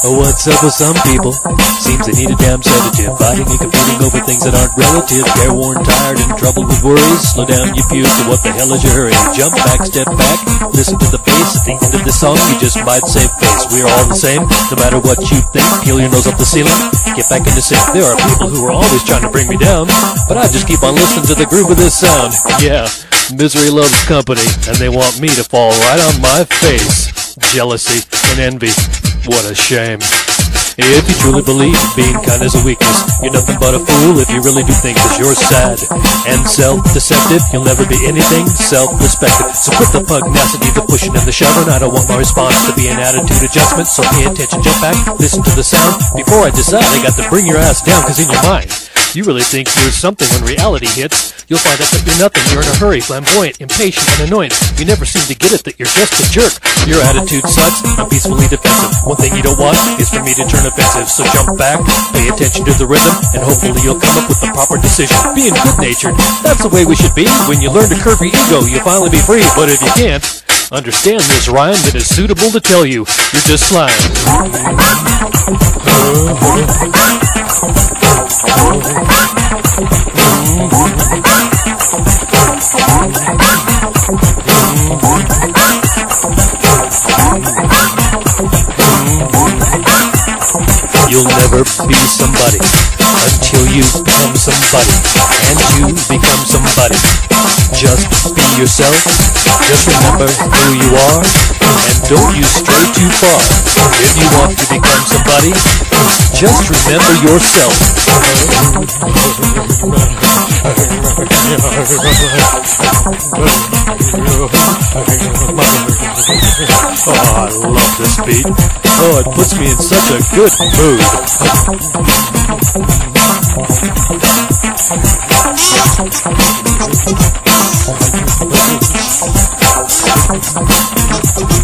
What's up with some people? Seems they need a damn sedative. Fighting and competing over things that aren't relative. They're worn, tired, and troubled with worries. Slow down, you pubes, so what the hell is your hurry? Jump back, step back, listen to the bass. At the end of this song, you just might save face. We're all the same, no matter what you think. Peel your nose up the ceiling, get back in the sink. There are people who are always trying to bring me down, but I just keep on listening to the groove of this sound. Yeah, misery loves company, and they want me to fall right on my face. Jealousy and envy. What a shame. If you truly believe being kind is a weakness, you're nothing but a fool if you really do think that you're sad and self-deceptive. You'll never be anything self-respective. So quit the pugnacity, the pushing and the shoving. I don't want my response to be an attitude adjustment. So pay attention, jump back, listen to the sound. Before I decide, I got to bring your ass down, cause in your mind, you really think you're something. When reality hits, you'll find out that you're nothing. You're in a hurry, flamboyant, impatient, and annoying. You never seem to get it that you're just a jerk. Your attitude sucks, I'm peacefully defensive. One thing you don't want is for me to turn offensive. So jump back, pay attention to the rhythm, and hopefully you'll come up with the proper decision. Being good-natured, that's the way we should be. When you learn to curb your ego, you'll finally be free. But if you can't understand this rhyme, that is suitable to tell you, you're just slime. You'll never be somebody until you become somebody, and you become somebody. Just be yourself, just remember who you are, and don't you stray too far. If you want to become somebody, just remember yourself. Oh, I love this beat. Oh, it puts me in such a good mood.